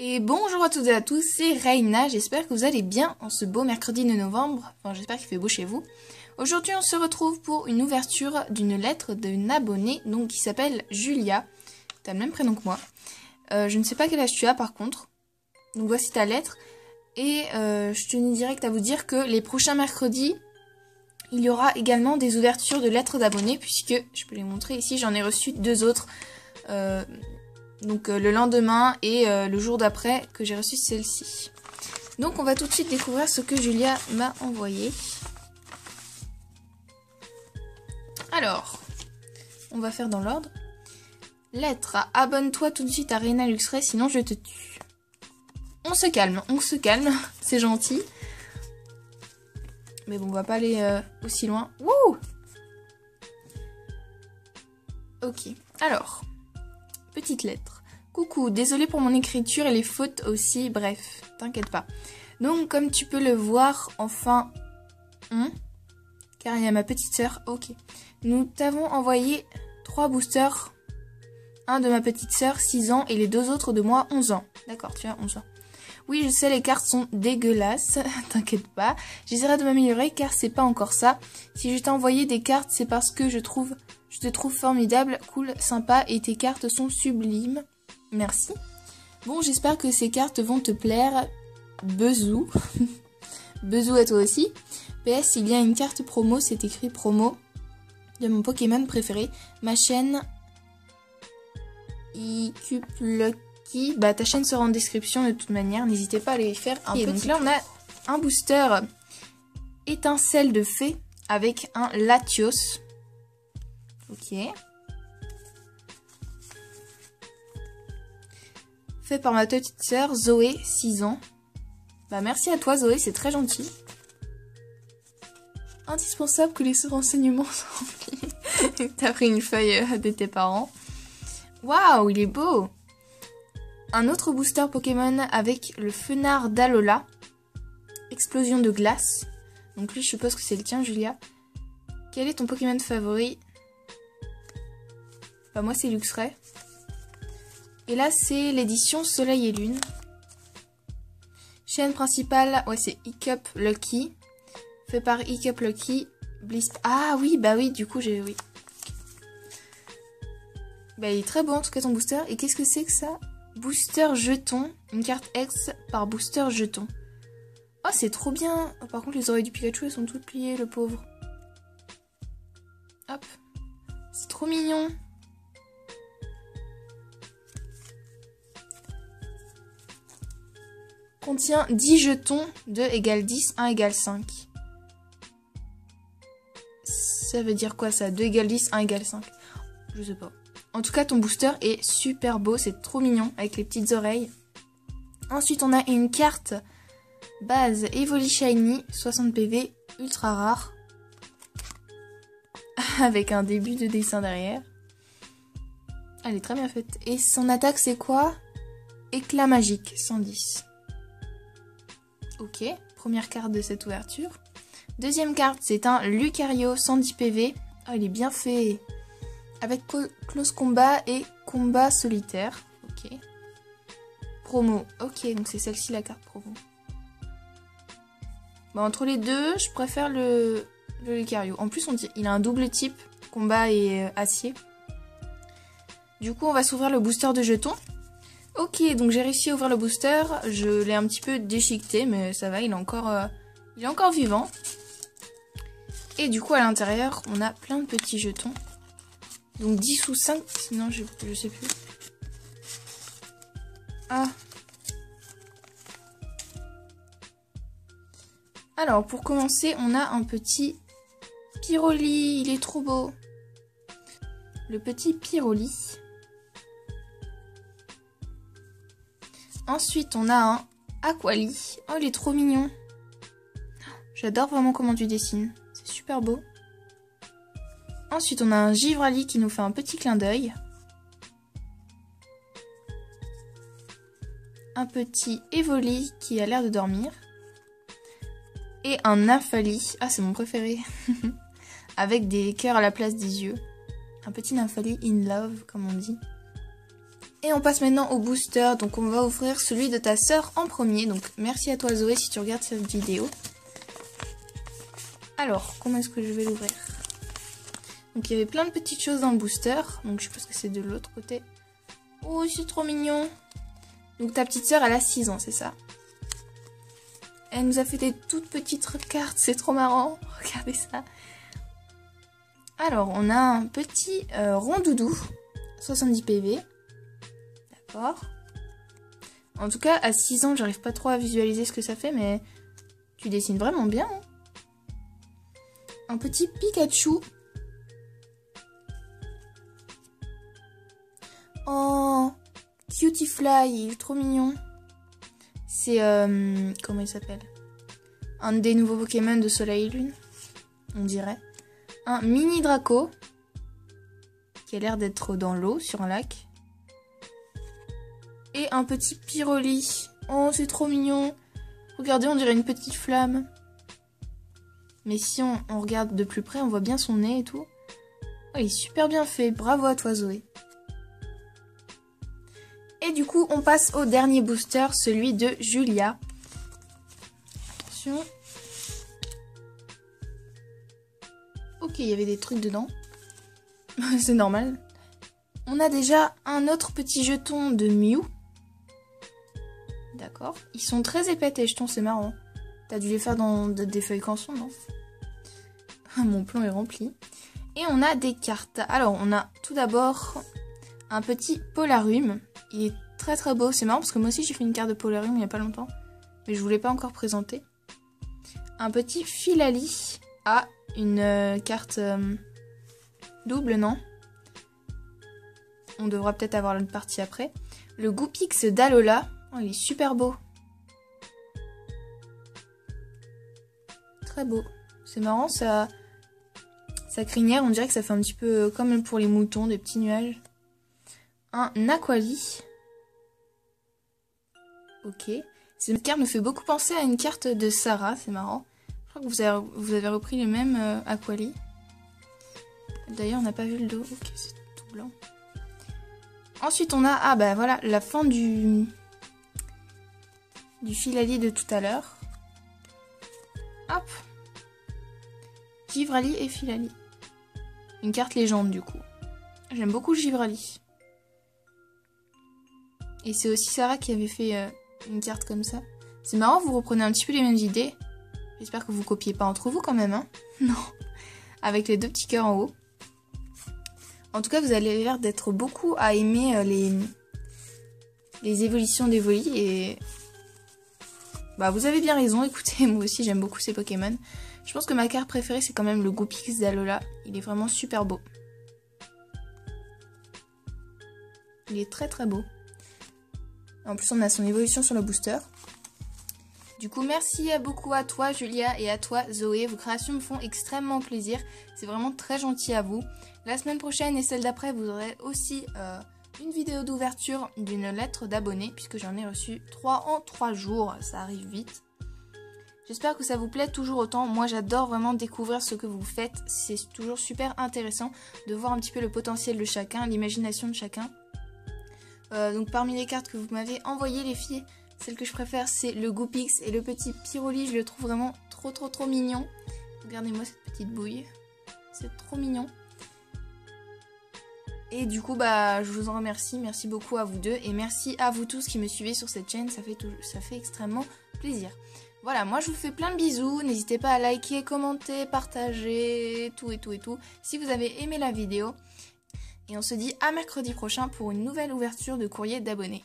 Et bonjour à toutes et à tous, c'est Reina, j'espère que vous allez bien en ce beau mercredi de novembre, enfin j'espère qu'il fait beau chez vous. Aujourd'hui on se retrouve pour une ouverture d'une lettre d'une abonnée donc, qui s'appelle Julia, t'as le même prénom que moi. Je ne sais pas quel âge tu as par contre, donc voici ta lettre. Et je tenais direct à vous dire que les prochains mercredis, il y aura également des ouvertures de lettres d'abonnés, puisque, je peux les montrer ici, j'en ai reçu deux autres. Le lendemain et le jour d'après que j'ai reçu celle-ci. Donc on va tout de suite découvrir ce que Julia m'a envoyé. Alors, on va faire dans l'ordre. Lettre à abonne-toi tout de suite à Reina Luxray, sinon je te tue. On se calme, c'est gentil. Mais bon, on va pas aller aussi loin. Wouh! Ok, alors... Petite lettre. Coucou, désolé pour mon écriture et les fautes aussi, bref, t'inquiète pas. Donc, comme tu peux le voir, enfin... car il y a ma petite sœur, ok. Nous t'avons envoyé 3 boosters. Un de ma petite sœur, 6 ans, et les deux autres de moi, 11 ans. D'accord, tu as 11 ans. Oui, je sais, les cartes sont dégueulasses, t'inquiète pas. J'essaierai de m'améliorer, car c'est pas encore ça. Si je t'ai envoyé des cartes, c'est parce que Je te trouve formidable, cool, sympa et tes cartes sont sublimes. Merci. Bon, j'espère que ces cartes vont te plaire. Besou. Besou à toi aussi. PS, il y a une carte promo, c'est écrit promo, de mon Pokémon préféré. Ma chaîne... Hiccup Lucky. Bah, ta chaîne sera en description de toute manière. N'hésitez pas à aller faire un petit tour. Donc là, on a un booster étincelle de fée avec un Latios. Ok. Fait par ma petite sœur Zoé, 6 ans. Bah merci à toi Zoé, c'est très gentil. Indispensable que les renseignements sont remplis. T'as pris une feuille de tes parents. Waouh, il est beau. Un autre booster Pokémon avec le Feunard d'Alola. Explosion de glace. Donc lui, je suppose que c'est le tien, Julia. Quel est ton Pokémon favori? Bah moi c'est Luxray. Et là c'est l'édition Soleil et Lune. Chaîne principale, ouais c'est Hiccup Lucky. Fait par Hiccup Lucky. Blisp. Ah oui, bah oui, du coup j'ai... Oui. Bah il est très beau en tout cas ton booster. Et qu'est-ce que c'est que ça? Booster jeton. Une carte X par booster jeton. Oh c'est trop bien. Par contre les oreilles du Pikachu elles sont toutes pliées, le pauvre. Hop. C'est trop mignon. Contient 10 jetons, 2 égale 10, 1 égale 5. Ça veut dire quoi ça? 2 égale 10, 1 égale 5. Je sais pas. En tout cas, ton booster est super beau, c'est trop mignon, avec les petites oreilles. Ensuite, on a une carte base Evoli Shiny, 60 PV, ultra rare. Avec un début de dessin derrière. Elle est très bien faite. Et son attaque, c'est quoi? Éclat magique, 110. Ok, première carte de cette ouverture. Deuxième carte, c'est un Lucario 110 PV. Oh, il est bien fait. Avec close combat et combat solitaire. Ok. Promo. Ok, donc c'est celle-ci la carte promo. Bah, entre les deux, je préfère le Lucario. En plus, il a un double type, combat et acier. Du coup, on va s'ouvrir le booster de jetons. Ok, donc j'ai réussi à ouvrir le booster, je l'ai un petit peu déchiqueté, mais ça va, il est encore vivant. Et du coup, à l'intérieur, on a plein de petits jetons. Donc 10 ou 5, sinon je sais plus. Ah. Alors, pour commencer, on a un petit Pyroli, il est trop beau. Le petit Pyroli. Ensuite, on a un Aquali. Oh, il est trop mignon. J'adore vraiment comment tu dessines. C'est super beau. Ensuite, on a un Givrali qui nous fait un petit clin d'œil. Un petit Evoli qui a l'air de dormir. Et un Nafali. Ah, c'est mon préféré. Avec des cœurs à la place des yeux. Un petit Nafali in love, comme on dit. Et on passe maintenant au booster, donc on va offrir celui de ta sœur en premier. Donc merci à toi Zoé si tu regardes cette vidéo. Alors, comment est-ce que je vais l'ouvrir? Donc il y avait plein de petites choses dans le booster, donc je pense que c'est de l'autre côté. Oh, c'est trop mignon! Donc ta petite sœur, elle a 6 ans, c'est ça? Elle nous a fait des toutes petites cartes, c'est trop marrant, regardez ça. Alors, on a un petit rondoudou, 70 PV. D'accord. En tout cas, à 6 ans, j'arrive pas trop à visualiser ce que ça fait, mais tu dessines vraiment bien. Hein, un petit Pikachu. Oh, Cutiefly, il est trop mignon. C'est, comment il s'appelle? Un des nouveaux Pokémon de Soleil et Lune, on dirait. Un mini Draco, qui a l'air d'être dans l'eau, sur un lac. Et un petit Pyroli. Oh, c'est trop mignon. Regardez, on dirait une petite flamme. Mais si on regarde de plus près, on voit bien son nez et tout. Oh, il est super bien fait. Bravo à toi, Zoé. Et du coup, on passe au dernier booster, celui de Julia. Attention. Ok, il y avait des trucs dedans. C'est normal. On a déjà un autre petit jeton de Mew. D'accord. Ils sont très épais tes jetons, c'est marrant. T'as dû les faire dans des feuilles canson, non? Mon plan est rempli. Et on a des cartes. Alors, on a tout d'abord un petit Polarum. Il est très très beau. C'est marrant parce que moi aussi j'ai fait une carte de Polarum il n'y a pas longtemps. Mais je ne vous l'ai pas encore présenté. Un petit Phyllali. Ah, une carte double, non? On devra peut-être avoir une partie après. Le Goupix d'Alola. Oh, il est super beau. Très beau. C'est marrant, ça... sa crinière, on dirait que ça fait un petit peu comme pour les moutons, des petits nuages. Un Aquali. Ok. Cette carte me fait beaucoup penser à une carte de Sarah, c'est marrant. Je crois que vous avez repris les mêmes Aquali. D'ailleurs, on n'a pas vu le dos. Ok, c'est tout blanc. Ensuite, on a, ah bah voilà, la fin du Phyllali de tout à l'heure. Hop. Givrali et Phyllali. Une carte légende, du coup. J'aime beaucoup Givrali. Et c'est aussi Sarah qui avait fait une carte comme ça. C'est marrant, vous reprenez un petit peu les mêmes idées. J'espère que vous copiez pas entre vous quand même, hein? Non. Avec les deux petits cœurs en haut. En tout cas, vous avez l'air d'être beaucoup à aimer les évolutions d'Evoli. Et bah, vous avez bien raison, écoutez, moi aussi j'aime beaucoup ces Pokémon. Je pense que ma carte préférée, c'est quand même le Goupix d'Alola. Il est vraiment super beau. Il est très très beau. En plus, on a son évolution sur le booster. Du coup, merci beaucoup à toi, Julia, et à toi, Zoé. Vos créations me font extrêmement plaisir. C'est vraiment très gentil à vous. La semaine prochaine et celle d'après, vous aurez aussi une vidéo d'ouverture d'une lettre d'abonnés, puisque j'en ai reçu 3 en 3 jours. Ça arrive vite. J'espère que ça vous plaît toujours autant. Moi, j'adore vraiment découvrir ce que vous faites. C'est toujours super intéressant de voir un petit peu le potentiel de chacun, l'imagination de chacun. Donc parmi les cartes que vous m'avez envoyées les filles, celle que je préfère c'est le Goupix et le petit Pyroli, je le trouve vraiment trop mignon. Regardez-moi cette petite bouille, c'est trop mignon. Et du coup bah je vous en remercie, merci beaucoup à vous deux et merci à vous tous qui me suivez sur cette chaîne, ça fait extrêmement plaisir. Voilà, moi je vous fais plein de bisous, n'hésitez pas à liker, commenter, partager, tout si vous avez aimé la vidéo. Et on se dit à mercredi prochain pour une nouvelle ouverture de courrier d'abonnés.